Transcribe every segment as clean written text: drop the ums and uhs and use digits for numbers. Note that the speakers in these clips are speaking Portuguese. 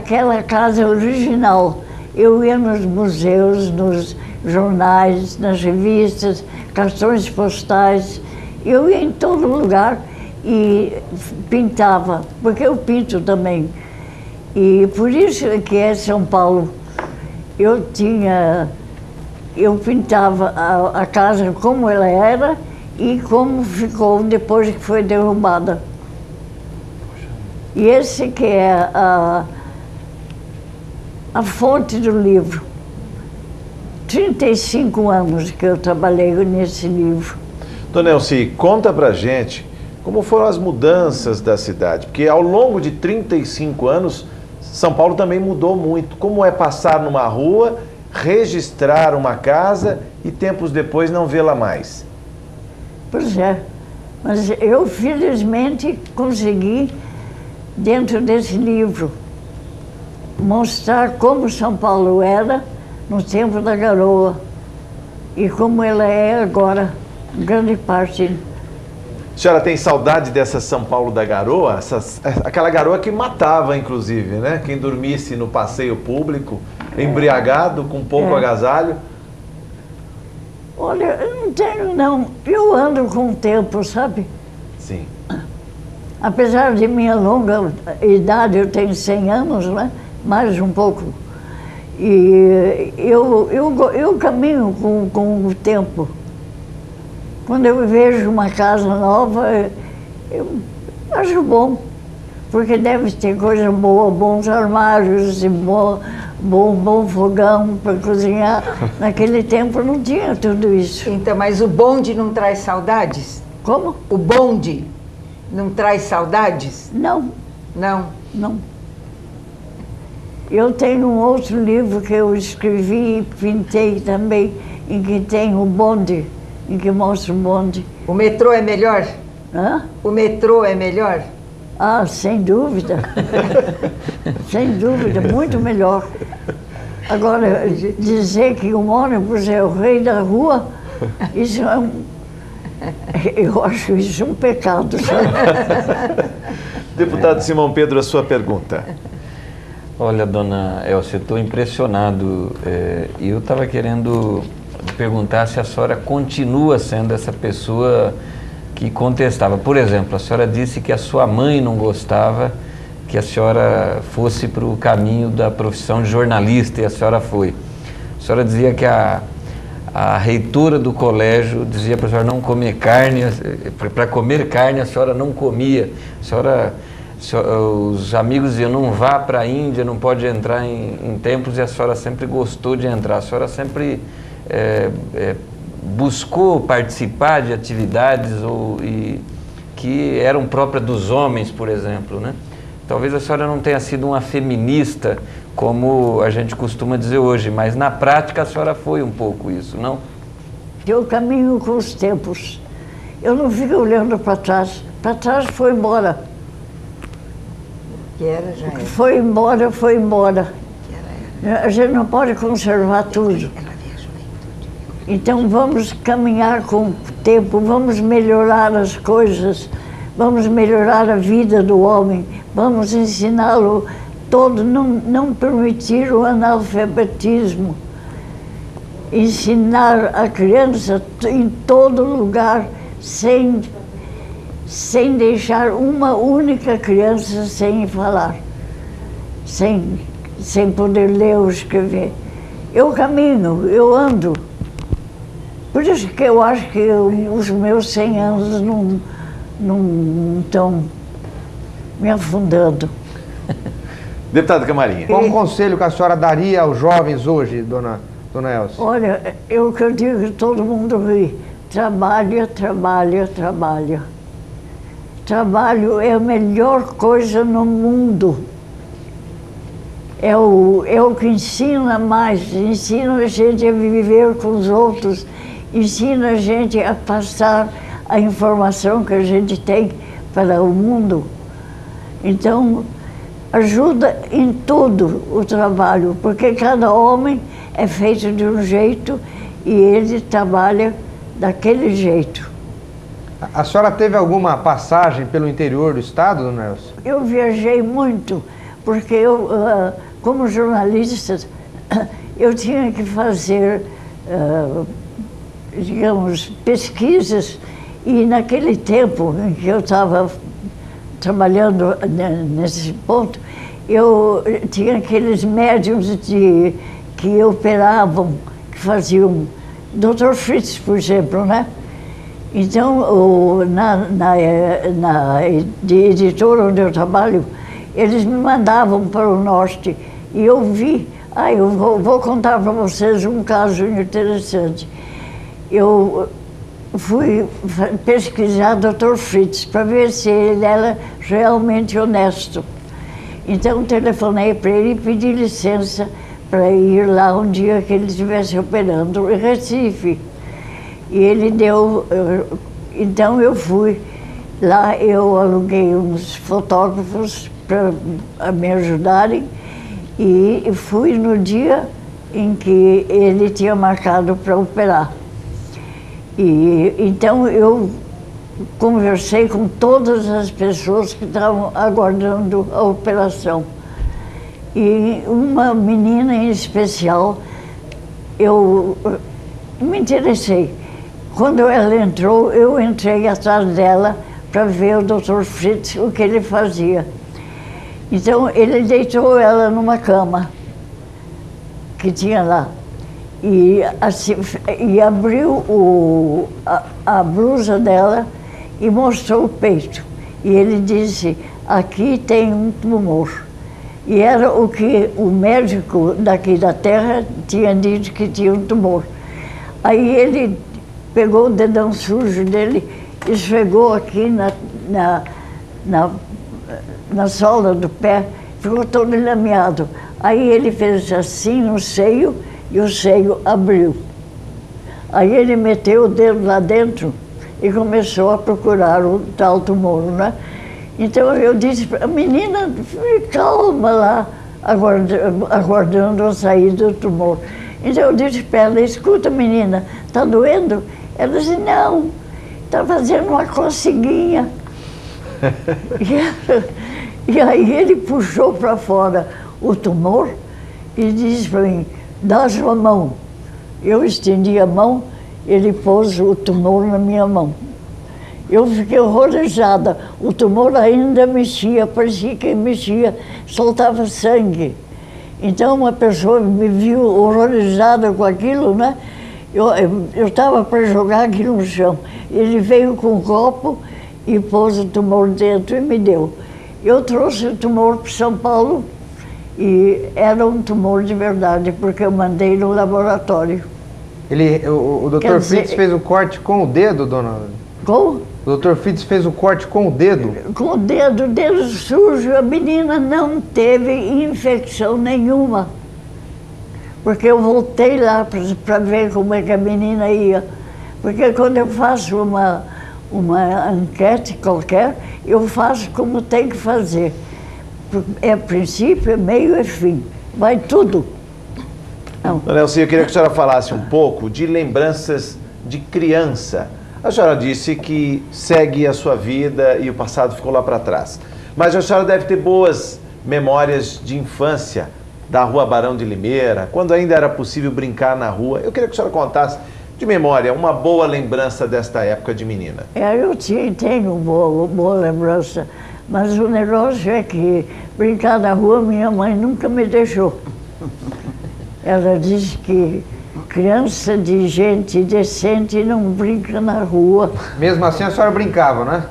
Aquela casa original. Eu ia nos museus, nos jornais, nas revistas, cartões postais. Eu ia em todo lugar e pintava, porque eu pinto também. E por isso que é São Paulo. Eu pintava a casa como ela era e como ficou depois que foi derrubada. E esse que é a fonte do livro. 35 anos que eu trabalhei nesse livro. Dona Elsie, conta pra gente como foram as mudanças da cidade, porque ao longo de 35 anos, São Paulo também mudou muito. Como é passar numa rua, registrar uma casa e tempos depois não vê-la mais? Pois é, mas eu felizmente consegui, dentro desse livro, mostrar como São Paulo era no tempo da Garoa e como ela é agora, grande parte. A senhora tem saudade dessa São Paulo da Garoa? Aquela Garoa que matava, inclusive, né? Quem dormisse no passeio público, embriagado, com pouco agasalho. Olha, eu não tenho, não. Eu ando com o tempo, sabe? Sim. Apesar de minha longa idade, eu tenho 100 anos, né? Mais um pouco. E eu caminho com o tempo. Quando eu vejo uma casa nova, eu acho bom, porque deve ter coisa boa, bons armários, bom fogão para cozinhar. Naquele tempo não tinha tudo isso. Então, mas o bonde não traz saudades? Como? O bonde não traz saudades? Não. Não? Não. Eu tenho um outro livro que eu escrevi e pintei também, em que tem o bonde, em que mostra o bonde. O metrô é melhor? Hã? O metrô é melhor? Ah, sem dúvida. Sem dúvida, muito melhor. Agora, dizer que o ônibus é o rei da rua, isso é um... Eu acho isso um pecado, sabe? Deputado Simão Pedro, a sua pergunta. Olha, dona Elsie, eu estou impressionado. Eu estava querendo perguntar se a senhora continua sendo essa pessoa que contestava. Por exemplo, a senhora disse que a sua mãe não gostava que a senhora fosse para o caminho da profissão de jornalista, e a senhora foi. A senhora dizia que a reitora do colégio dizia para a senhora não comer carne, para comer carne a senhora não comia. A senhora, os amigos diziam, não vá para a Índia, não pode entrar em templos, e a senhora sempre gostou de entrar. A senhora sempre buscou participar de atividades que eram próprias dos homens, por exemplo, né? Talvez a senhora não tenha sido uma feminista, como a gente costuma dizer hoje, mas na prática a senhora foi um pouco isso, não? Eu caminho com os tempos. Eu não fico olhando para trás. Para trás foi embora. O que era, já era. Foi embora, foi embora. A gente não pode conservar tudo. Então vamos caminhar com o tempo, vamos melhorar as coisas. Vamos melhorar a vida do homem, vamos ensiná-lo todo, não permitir o analfabetismo. Ensinar a criança em todo lugar, sem deixar uma única criança sem falar, sem poder ler ou escrever. Eu caminho, eu ando. Por isso que eu acho que os meus 100 anos não estão me afundando. Deputado Camarinha. Qual um conselho que a senhora daria aos jovens hoje, dona Elsie? Olha, eu que eu digo, todo mundo ri. Trabalha, trabalha, trabalha. Trabalho é a melhor coisa no mundo. É o que ensina mais, ensina a gente a viver com os outros, ensina a gente a passar a informação que a gente tem para o mundo. Então, ajuda em tudo o trabalho, porque cada homem é feito de um jeito e ele trabalha daquele jeito. A senhora teve alguma passagem pelo interior do estado, dona Elsie? Eu viajei muito, porque eu, como jornalista, eu tinha que fazer, digamos, pesquisas, e naquele tempo em que eu estava trabalhando nesse ponto, eu tinha aqueles médiums que operavam, que faziam, Dr. Fritz, por exemplo, né? Então, na editora onde eu trabalho, eles me mandavam para o norte, e eu vi, eu vou contar para vocês um caso interessante. Eu fui pesquisar Dr. Fritz para ver se ele era realmente honesto. Então, telefonei para ele e pedi licença para ir lá um dia que ele estivesse operando em Recife. E ele deu... Então, eu fui. Lá eu aluguei uns fotógrafos para me ajudarem, e fui no dia em que ele tinha marcado para operar. E então eu conversei com todas as pessoas que estavam aguardando a operação. E uma menina em especial, eu me interessei. Quando ela entrou, eu entrei atrás dela para ver o Dr. Fritz, o que ele fazia. Então ele deitou ela numa cama que tinha lá, e assim, e abriu a blusa dela e mostrou o peito. E ele disse, aqui tem um tumor. E era o que o médico daqui da terra tinha dito, que tinha um tumor. Aí ele pegou o dedão sujo dele e esfregou aqui na sola do pé, ficou todo lameado. Aí ele fez assim no seio, e o seio abriu. Aí ele meteu o dedo lá dentro e começou a procurar o tal tumor, né? Então eu disse para a menina, calma lá, aguardando a saída do tumor. Então eu disse para ela, escuta menina, tá doendo? Ela disse, não, tá fazendo uma coceguinha. E aí ele puxou para fora o tumor e disse para mim, dá sua mão. Eu estendi a mão, ele pôs o tumor na minha mão. Eu fiquei horrorizada, o tumor ainda mexia, parecia que mexia, soltava sangue. Então uma pessoa me viu horrorizada com aquilo, né? Eu estava para jogar aquilo no chão. Ele veio com um copo e pôs o tumor dentro e me deu. Eu trouxe o tumor para São Paulo, e era um tumor de verdade, porque eu mandei no laboratório. O Dr. Fritz fez o corte com o dedo, dona? Com? O Dr. Fritz fez o corte com o dedo? Com o dedo sujo. A menina não teve infecção nenhuma. Porque eu voltei lá para ver como é que a menina ia. Porque quando eu faço uma enquete qualquer, eu faço como tem que fazer. É princípio, é meio, é fim. Vai tudo. Dona Elsie, eu queria que a senhora falasse um pouco de lembranças de criança. A senhora disse que segue a sua vida e o passado ficou lá para trás. Mas a senhora deve ter boas memórias de infância da Rua Barão de Limeira, quando ainda era possível brincar na rua. Eu queria que a senhora contasse de memória uma boa lembrança desta época de menina. Eu tenho boa lembrança. Mas o negócio é que brincar na rua, minha mãe nunca me deixou. Ela disse que criança de gente decente não brinca na rua. Mesmo assim a senhora brincava, né?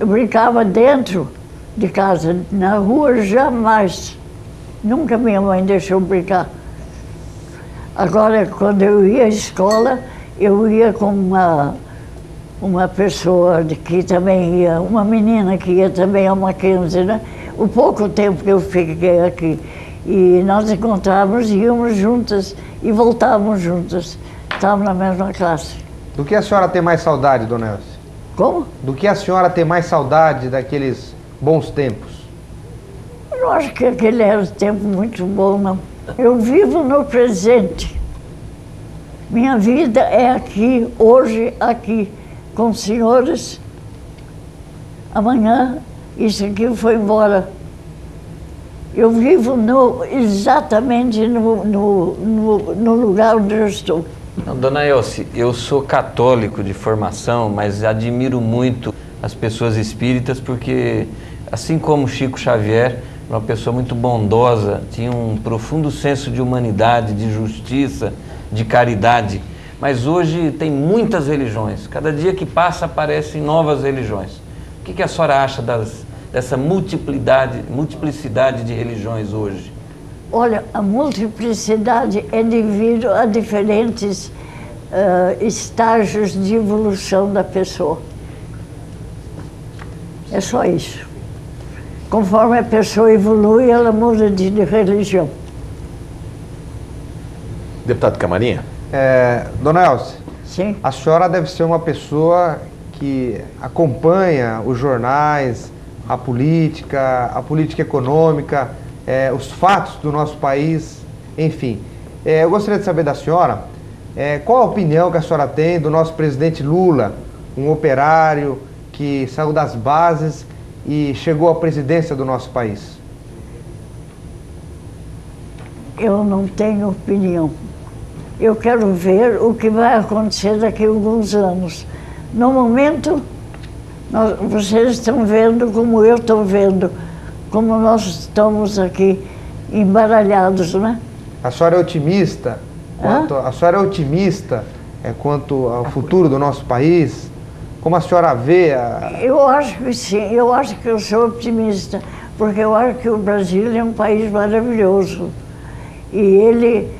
Eu brincava dentro de casa, na rua jamais. Nunca minha mãe deixou brincar. Agora, quando eu ia à escola, eu ia com uma pessoa que também ia, uma menina que ia também a Mackenzie, né? O pouco tempo que eu fiquei aqui. E nós encontrávamos, íamos juntas e voltávamos juntas. Estávamos na mesma classe. Do que a senhora tem mais saudade, dona Elsie? Como? Do que a senhora tem mais saudade daqueles bons tempos? Eu não acho que aquele era um tempo muito bom, não. Eu vivo no presente. Minha vida é aqui, hoje, aqui. Com os senhores, amanhã isso aqui foi embora. Eu vivo exatamente no lugar onde eu estou. Dona Elsie, eu sou católico de formação, mas admiro muito as pessoas espíritas porque, assim como Chico Xavier, uma pessoa muito bondosa, tinha um profundo senso de humanidade, de justiça, de caridade. Mas hoje tem muitas religiões, cada dia que passa aparecem novas religiões. O que a senhora acha dessa multiplicidade de religiões hoje? Olha, a multiplicidade é devido a diferentes estágios de evolução da pessoa. É só isso. Conforme a pessoa evolui, ela muda de religião. Deputado Camarinha? Dona Elsie, sim. A senhora deve ser uma pessoa que acompanha os jornais, a política econômica, os fatos do nosso país, enfim. Eu gostaria de saber da senhora qual a opinião que a senhora tem do nosso presidente Lula, um operário que saiu das bases e chegou à presidência do nosso país. Eu não tenho opinião. Eu quero ver o que vai acontecer daqui a alguns anos. No momento, vocês estão vendo como eu estou vendo, como nós estamos aqui embaralhados, né? A senhora é otimista? A senhora é otimista quanto ao futuro do nosso país? Como a senhora vê? Eu acho que sim, eu acho que eu sou otimista, porque eu acho que o Brasil é um país maravilhoso. E ele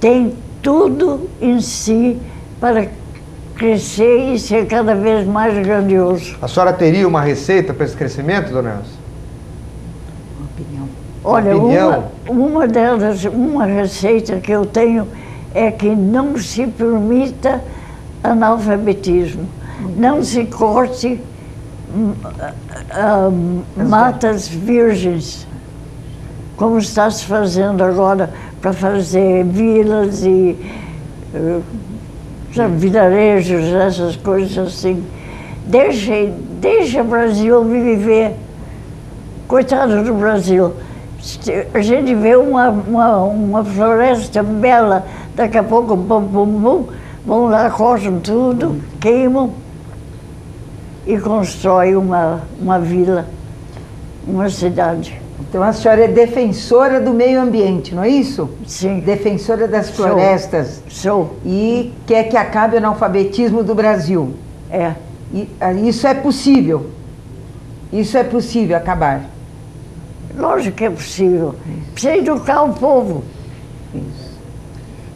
tem tudo em si para crescer e ser cada vez mais grandioso. A senhora teria uma receita para esse crescimento, dona Elsie? Uma opinião. Olha, uma delas, uma receita que eu tenho é que não se permita analfabetismo, não se corte matas virgens, como está se fazendo agora, para fazer vilas e vilarejos, essas coisas assim. Deixa o Brasil viver. Coitado do Brasil. A gente vê uma floresta bela, daqui a pouco, bum, bum, bum, vão lá, cortam tudo, queimam e constroem uma vila, uma cidade. Então a senhora é defensora do meio ambiente, não é isso? Sim. Defensora das florestas. Sou. E quer que acabe o analfabetismo do Brasil. É. E, isso é possível. Isso é possível acabar. Lógico que é possível. Precisa educar o povo. Isso.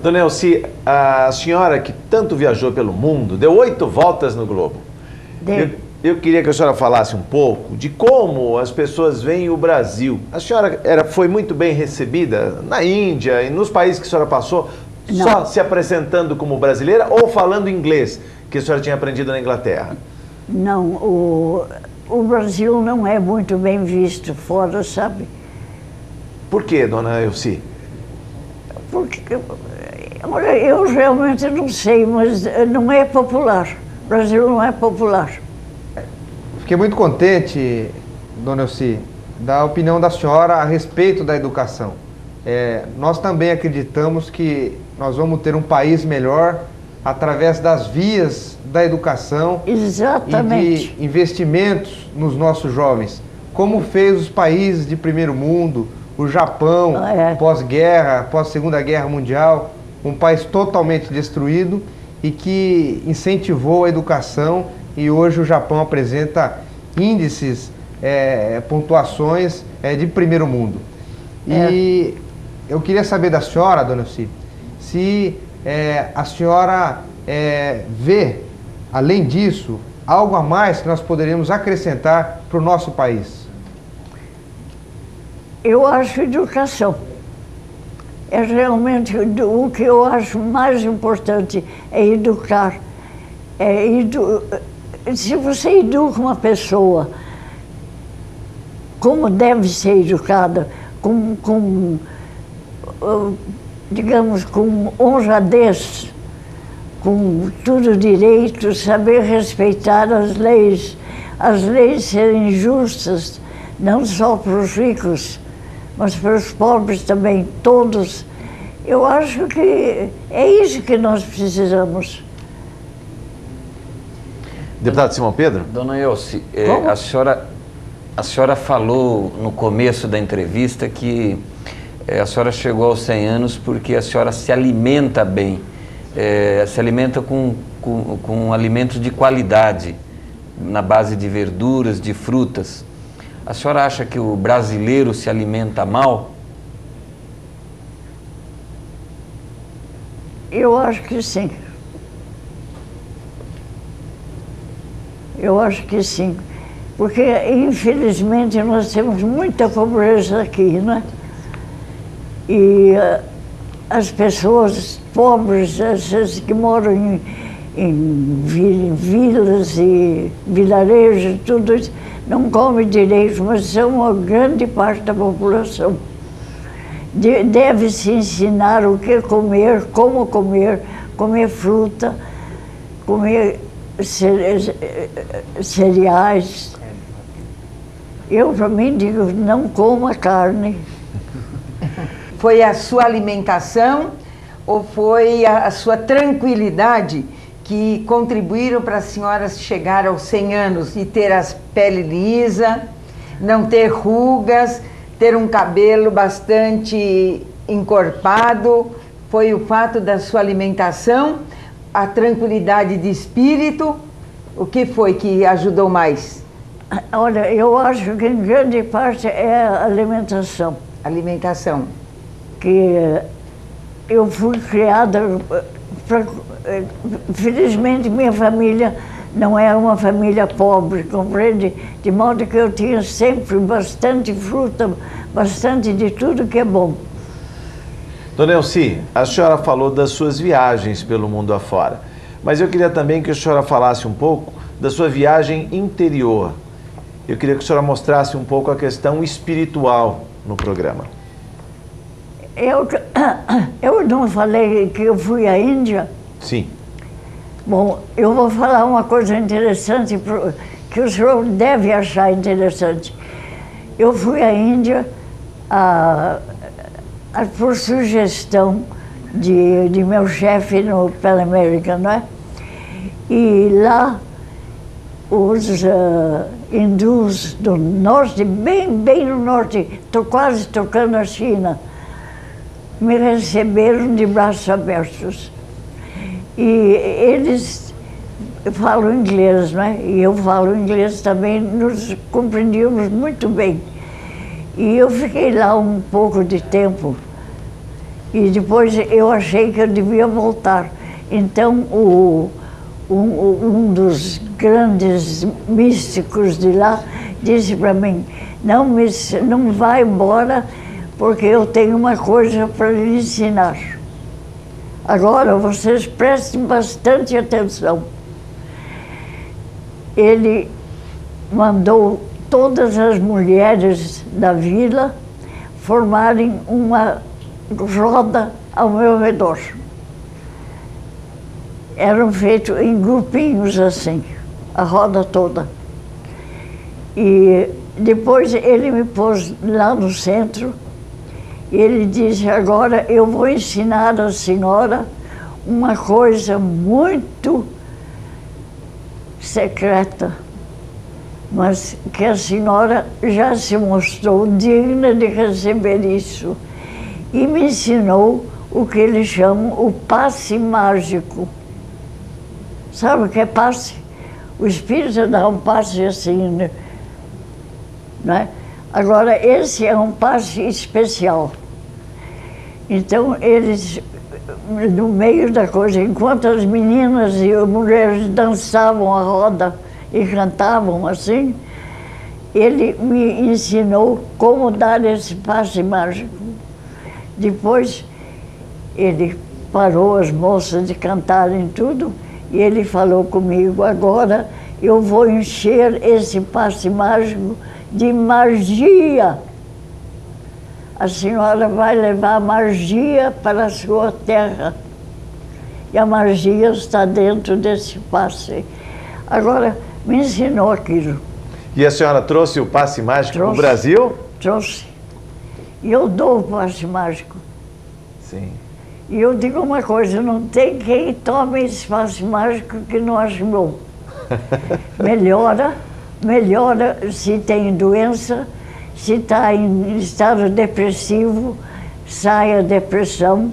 Dona Elsie, a senhora que tanto viajou pelo mundo, deu 8 voltas no globo. Eu queria que a senhora falasse um pouco de como as pessoas veem o Brasil. A senhora foi muito bem recebida na Índia e nos países que a senhora passou, não, só se apresentando como brasileira ou falando inglês, que a senhora tinha aprendido na Inglaterra? Não, o Brasil não é muito bem visto fora, sabe? Por quê, dona Elsie? Porque, olha, eu realmente não sei, mas não é popular. O Brasil não é popular. Fiquei muito contente, dona Elsie, da opinião da senhora a respeito da educação. Nós também acreditamos que nós vamos ter um país melhor através das vias da educação. Exatamente. E de investimentos nos nossos jovens, como fez os países de primeiro mundo, o Japão, pós-guerra, pós-segunda guerra mundial, um país totalmente destruído e que incentivou a educação. E hoje o Japão apresenta índices, pontuações de primeiro mundo. E eu queria saber da senhora, dona Elsie, se a senhora vê, além disso, algo a mais que nós poderíamos acrescentar para o nosso país. Eu acho educação. É realmente o que eu acho mais importante, é educar. Se você educa uma pessoa como deve ser educada, digamos, com honradez, com tudo direito, saber respeitar as leis serem justas, não só para os ricos, mas para os pobres também, todos. Eu acho que é isso que nós precisamos. Deputado Simão Pedro? Dona Elsie, a senhora falou no começo da entrevista que a senhora chegou aos 100 anos porque a senhora se alimenta bem, se alimenta com alimentos de qualidade, na base de verduras, de frutas. A senhora acha que o brasileiro se alimenta mal? Eu acho que sim. Eu acho que sim. Porque, infelizmente, nós temos muita pobreza aqui, né? E as pessoas pobres, essas que moram em vilas e vilarejos, tudo isso, não comem direito, mas são uma grande parte da população. Deve-se ensinar o que comer, como comer, comer fruta, comer cereais. Eu, para mim, digo, não coma carne. Foi a sua alimentação ou foi a sua tranquilidade que contribuíram para a senhora chegar aos 100 anos e ter a pele lisa, não ter rugas, ter um cabelo bastante encorpado? Foi o fato da sua alimentação, a tranquilidade de espírito? O que foi que ajudou mais? Olha, eu acho que em grande parte é a alimentação. Alimentação. Que eu fui criada... Felizmente minha família não era uma família pobre, compreende? De modo que eu tinha sempre bastante fruta, bastante de tudo que é bom. Dona Elsie, a senhora falou das suas viagens pelo mundo afora, mas eu queria também que a senhora falasse um pouco da sua viagem interior. Eu queria que a senhora mostrasse um pouco a questão espiritual no programa. Eu não falei que eu fui à Índia? Sim. Bom, eu vou falar uma coisa interessante, que o senhor deve achar interessante. Eu fui à Índia por sugestão de meu chefe no Pan América, não é? E lá os hindus do norte, bem no norte, quase tocando a China, me receberam de braços abertos. E eles falam inglês, né? E eu falo inglês também, nos compreendíamos muito bem. E eu fiquei lá um pouco de tempo. E depois eu achei que eu devia voltar. Então, um dos grandes místicos de lá disse para mim, não vá embora, porque eu tenho uma coisa para lhe ensinar. Agora, vocês prestem bastante atenção. Ele mandou todas as mulheres da vila formarem uma roda ao meu redor. Eram feitos em grupinhos assim, a roda toda. E depois ele me pôs lá no centro. Ele disse, agora eu vou ensinar a senhora uma coisa muito secreta, mas que a senhora já se mostrou digna de receber isso. E me ensinou o que eles chamam o passe mágico. Sabe o que é passe? O espírito dá um passe assim, né? Não é? Agora, esse é um passe especial. Então, eles, no meio da coisa, enquanto as meninas e as mulheres dançavam a roda e cantavam assim, ele me ensinou como dar esse passe mágico. Depois, ele parou as moças de cantarem tudo e ele falou comigo, agora eu vou encher esse passe mágico de magia. A senhora vai levar magia para a sua terra. E a magia está dentro desse passe. Agora, me ensinou aquilo. E a senhora trouxe o passe mágico para o Brasil? Trouxe. E eu dou o passe mágico. Sim. E eu digo uma coisa, não tem quem tome esse passe mágico que não ajudou. Melhora, melhora se tem doença, se está em estado depressivo, sai a depressão.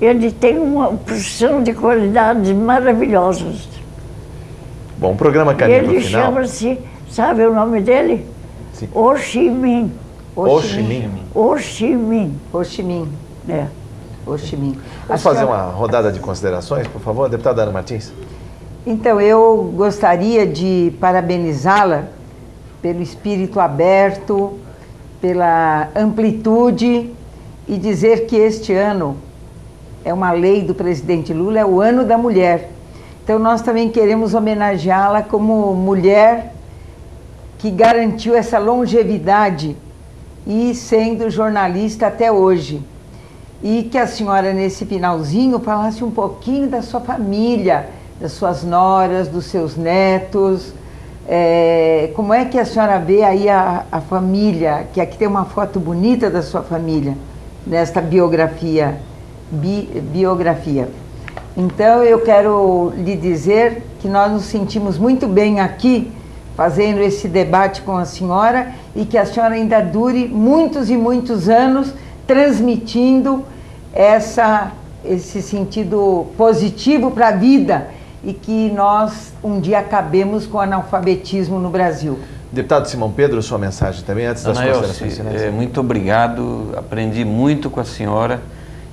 Ele tem uma porção de qualidades maravilhosas. Bom, o programa caminha para o final. Ele chama-se, sabe o nome dele? Sim. Oshimim. Oshimim. Oshimim. Oshimim. É. Oshimim. Vamos fazer uma rodada de considerações, por favor, deputada Anna Martins. Então, eu gostaria de parabenizá-la pelo espírito aberto, pela amplitude e dizer que este ano é uma lei do presidente Lula, é o ano da mulher. Então, nós também queremos homenageá-la como mulher que garantiu essa longevidade e sendo jornalista até hoje. E que a senhora, nesse finalzinho, falasse um pouquinho da sua família, das suas noras, dos seus netos. Como é que a senhora vê aí a família? Que aqui tem uma foto bonita da sua família, nesta biografia. Biografia. Então, eu quero lhe dizer que nós nos sentimos muito bem aqui, fazendo esse debate com a senhora, e que a senhora ainda dure muitos e muitos anos transmitindo esse sentido positivo para a vida e que nós um dia acabemos com o analfabetismo no Brasil. Deputado Simão Pedro, sua mensagem também, antes das considerações finais. Muito obrigado, aprendi muito com a senhora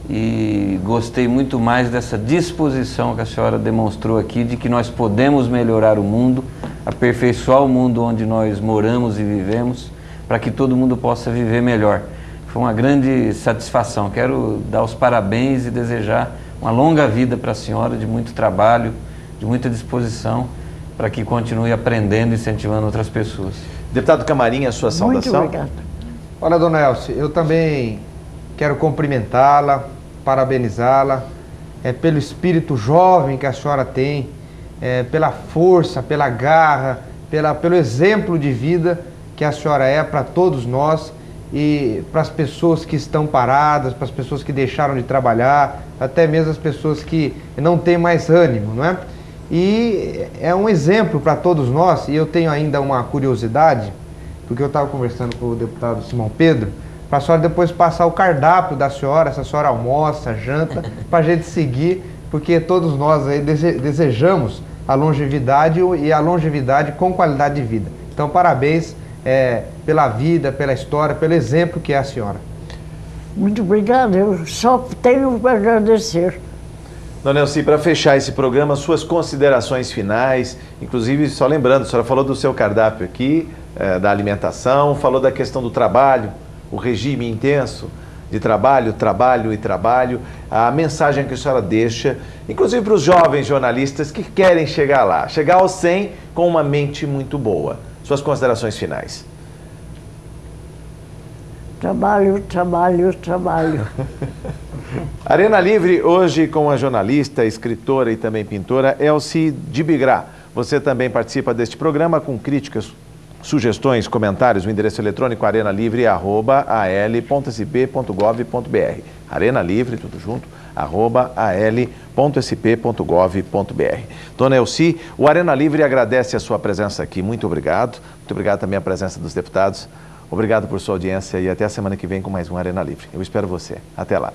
e gostei muito mais dessa disposição que a senhora demonstrou aqui, de que nós podemos melhorar o mundo, aperfeiçoar o mundo onde nós moramos e vivemos, para que todo mundo possa viver melhor. Foi uma grande satisfação. Quero dar os parabéns e desejar uma longa vida para a senhora, de muito trabalho, de muita disposição, para que continue aprendendo e incentivando outras pessoas. Deputado Camarinha, a sua saudação. Muito obrigado. Olha, dona Elsie, eu também quero cumprimentá-la, parabenizá-la pelo espírito jovem que a senhora tem, pela força, pela garra, pelo exemplo de vida que a senhora é para todos nós. E para as pessoas que estão paradas, para as pessoas que deixaram de trabalhar, até mesmo as pessoas que não têm mais ânimo, não é? E é um exemplo para todos nós, e eu tenho ainda uma curiosidade, porque eu estava conversando com o deputado Simão Pedro, para a senhora depois passar o cardápio da senhora, se a senhora almoça, janta, para a gente seguir, porque todos nós aí desejamos a longevidade e a longevidade com qualidade de vida. Então, parabéns. Pela vida, pela história, pelo exemplo que é a senhora. Muito obrigada, eu só tenho para agradecer. Dona Elsie, para fechar esse programa, suas considerações finais, inclusive só lembrando, a senhora falou do seu cardápio aqui, da alimentação, falou da questão do trabalho, o regime intenso de trabalho, trabalho e trabalho, a mensagem que a senhora deixa, inclusive para os jovens jornalistas que querem chegar lá, chegar aos 100 com uma mente muito boa. Suas considerações finais. Trabalho, trabalho, trabalho. Arena Livre, hoje com a jornalista, escritora e também pintora Elsie Dubugras. Você também participa deste programa com críticas, sugestões, comentários. O endereço eletrônico arenalivre@al.sp.gov.br. Arena Livre, tudo junto, @al.sp.gov.br. Dona Elsie, o Arena Livre agradece a sua presença aqui. Muito obrigado. Muito obrigado também à presença dos deputados. Obrigado por sua audiência e até a semana que vem com mais um Arena Livre. Eu espero você. Até lá.